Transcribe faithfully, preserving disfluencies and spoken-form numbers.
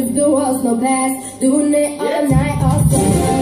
if there was no past, doing it all night, all day.